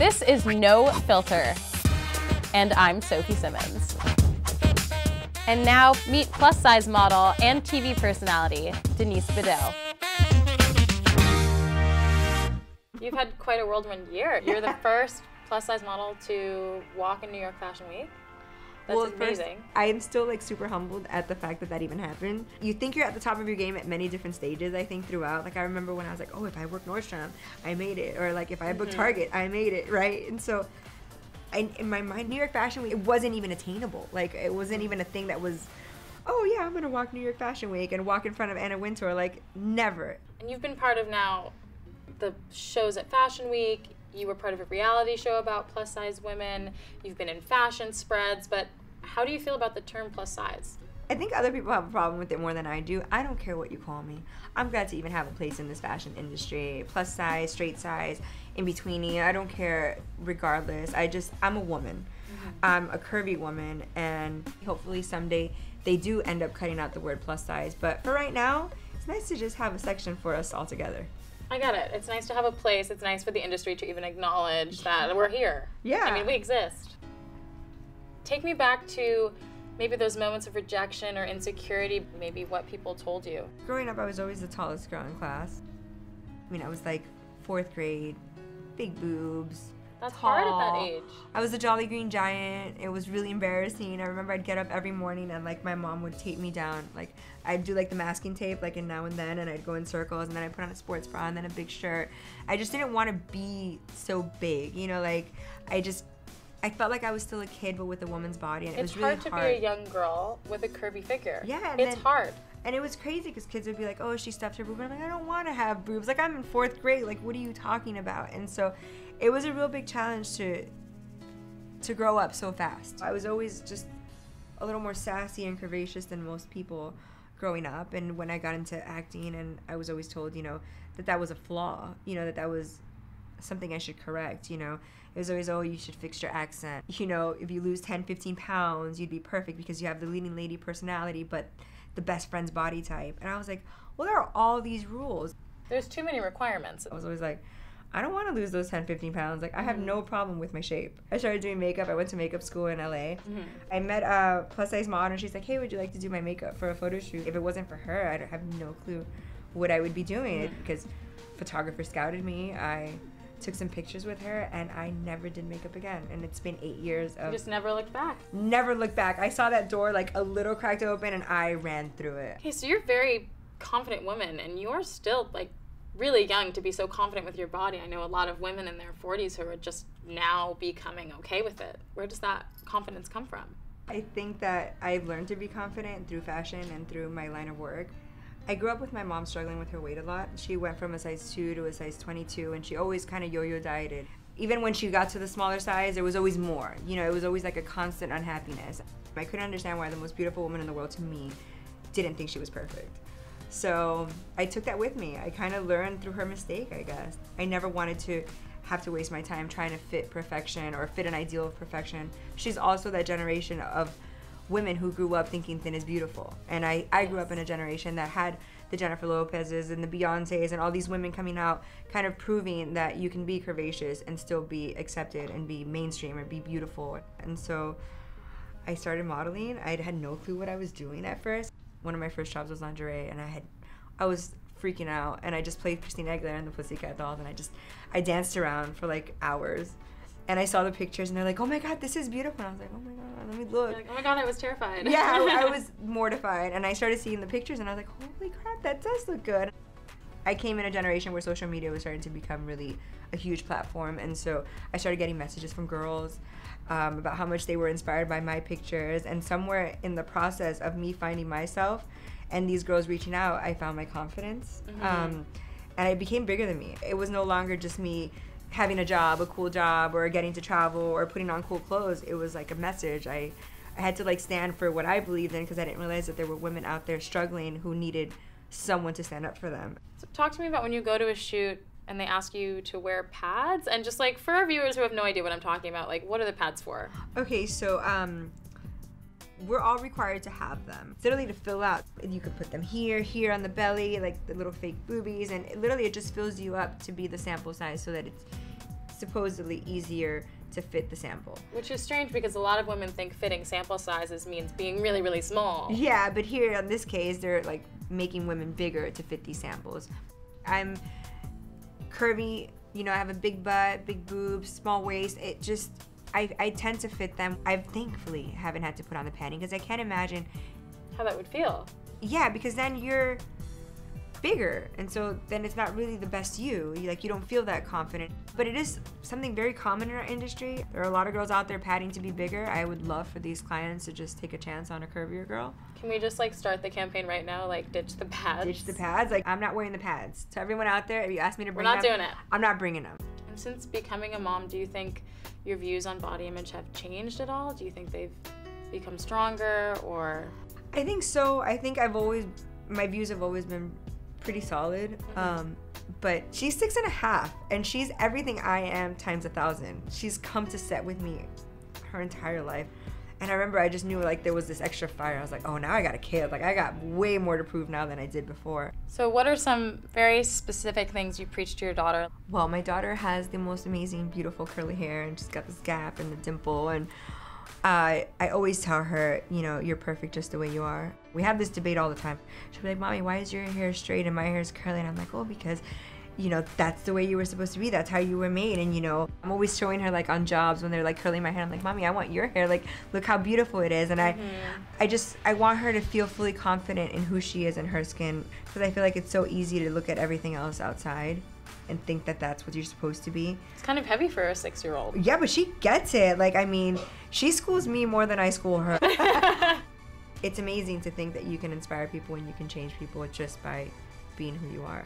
This is No Filter, and I'm Sophie Simmons. And now, meet plus-size model and TV personality, Denise Bidot. You've had quite a whirlwind year. You're the first plus-size model to walk in New York Fashion Week. That's amazing. First, I am still like super humbled at the fact that that even happened. You think you're at the top of your game at many different stages, I think, throughout. Like I remember when I was like, oh, if I work Nordstrom, I made it. Or like if I book Target, I made it, right? And so in my mind, New York Fashion Week, it wasn't even attainable. Like it wasn't even a thing that was, oh yeah, I'm gonna walk New York Fashion Week and walk in front of Anna Wintour, like never. And you've been part of now the shows at Fashion Week. You were part of a reality show about plus-size women. You've been in fashion spreads, but how do you feel about the term plus size? I think other people have a problem with it more than I do. I don't care what you call me. I'm glad to even have a place in this fashion industry. Plus size, straight size, in-betweeny, I don't care regardless. I'm a woman. I'm a curvy woman, and hopefully someday they do end up cutting out the word plus size, but for right now, it's nice to just have a section for us all together. I get it. It's nice to have a place. It's nice for the industry to even acknowledge that we're here. Yeah. I mean, we exist. Take me back to maybe those moments of rejection or insecurity, maybe what people told you. Growing up, I was always the tallest girl in class. I mean, I was like fourth grade, big boobs. That's hard at that age. I was a Jolly Green Giant. It was really embarrassing. I remember I'd get up every morning and like my mom would tape me down. Like I'd do like the masking tape like in now and then, and I'd go in circles, and then I'd put on a sports bra and then a big shirt. I just didn't want to be so big, you know, like I felt like I was still a kid but with a woman's body, and it was really hard. It's hard to be a young girl with a curvy figure. Yeah. It's hard. And it was crazy because kids would be like, oh, she stuffed her boob. And I'm like, I don't want to have boobs. Like I'm in fourth grade. Like what are you talking about? And so it was a real big challenge to grow up so fast. I was always just a little more sassy and curvaceous than most people growing up. And when I got into acting, and I was always told, you know, that was a flaw, you know, that was something I should correct, you know. It was always, oh, you should fix your accent. You know, if you lose 10, 15 pounds, you'd be perfect because you have the leading lady personality, but the best friend's body type. And I was like, well, there are all these rules. There's too many requirements. I was always like, I don't want to lose those 10, 15 pounds. Like, I have no problem with my shape. I started doing makeup. I went to makeup school in LA. I met a plus-size model, and she's like, hey, would you like to do my makeup for a photo shoot? If it wasn't for her, I'd have no clue what I would be doing because photographer scouted me. I took some pictures with her, and I never did makeup again. And it's been 8 years of... You just never looked back. Never looked back. I saw that door, like, a little cracked open, and I ran through it. Okay, so you're a very confident woman, and you're still, like, really young to be so confident with your body. I know a lot of women in their 40s who are just now becoming okay with it. Where does that confidence come from? I think that I've learned to be confident through fashion and through my line of work. I grew up with my mom struggling with her weight a lot. She went from a size 2 to a size 22, and she always kind of yo-yo dieted. Even when she got to the smaller size, there was always more. You know, it was always like a constant unhappiness. I couldn't understand why the most beautiful woman in the world to me didn't think she was perfect. So I took that with me. I kind of learned through her mistake, I guess. I never wanted to have to waste my time trying to fit perfection or fit an ideal of perfection. She's also that generation of women who grew up thinking thin is beautiful. And I grew up in a generation that had the Jennifer Lopez's and the Beyoncé's and all these women coming out kind of proving that you can be curvaceous and still be accepted and be mainstream and be beautiful. And so I started modeling. I had no clue what I was doing at first. One of my first jobs was lingerie, and I was freaking out, and I just played Christina Aguilera in the Pussycat Doll, and I danced around for like hours, and I saw the pictures, and they're like, oh my God, this is beautiful, and I was like, oh my God, let me look. Like, oh my God, I was terrified. Yeah, I was mortified, and I started seeing the pictures, and I was like, holy crap, that does look good. I came in a generation where social media was starting to become really a huge platform, and so I started getting messages from girls about how much they were inspired by my pictures, and somewhere in the process of me finding myself and these girls reaching out, I found my confidence, and I became bigger than me. It was no longer just me having a job, a cool job, or getting to travel, or putting on cool clothes. It was like a message. I had to like stand for what I believed in because I didn't realize that there were women out there struggling who needed someone to stand up for them. So talk to me about when you go to a shoot and they ask you to wear pads, and just like for our viewers who have no idea what I'm talking about, like what are the pads for? Okay, so we're all required to have them. It's literally to fill out. You could put them here, here on the belly, like the little fake boobies, and it literally just fills you up to be the sample size so that it's supposedly easier to fit the sample. Which is strange because a lot of women think fitting sample sizes means being really, really small. Yeah, but here on this case, they're like making women bigger to fit these samples. I'm curvy, you know, I have a big butt, big boobs, small waist. It just, I tend to fit them. I thankfully haven't had to put on the padding because I can't imagine how that would feel. Yeah, because then you're bigger, and so then it's not really the best you. You don't feel that confident. But it is something very common in our industry. There are a lot of girls out there padding to be bigger. I would love for these clients to just take a chance on a curvier girl. Can we just like start the campaign right now? Like ditch the pads. Ditch the pads. Like I'm not wearing the pads. To everyone out there, if you ask me to bring them, we're not doing it. I'm not bringing them. And since becoming a mom, do you think your views on body image have changed at all? Do you think they've become stronger or? I think so. I think my views have always been pretty solid, but she's 6.5 and she's everything I am times 1,000. She's come to set with me her entire life, and I remember I just knew like there was this extra fire. I was like, oh, now I got a kid, like I got way more to prove now than I did before. So what are some very specific things you preach to your daughter? Well, my daughter has the most amazing beautiful curly hair, and she's got this gap and the dimple, and I always tell her, you know, you're perfect just the way you are. We have this debate all the time. She'll be like, Mommy, why is your hair straight and my hair is curly? And I'm like, oh, because, you know, that's the way you were supposed to be. That's how you were made. And, you know, I'm always showing her, like, on jobs when they're, like, curling my hair. I'm like, Mommy, I want your hair. Like, look how beautiful it is. And I want her to feel fully confident in who she is and her skin, because I feel like it's so easy to look at everything else outside and think that that's what you're supposed to be. It's kind of heavy for a 6-year-old. Yeah, but she gets it. Like, I mean, she schools me more than I school her. It's amazing to think that you can inspire people and you can change people just by being who you are.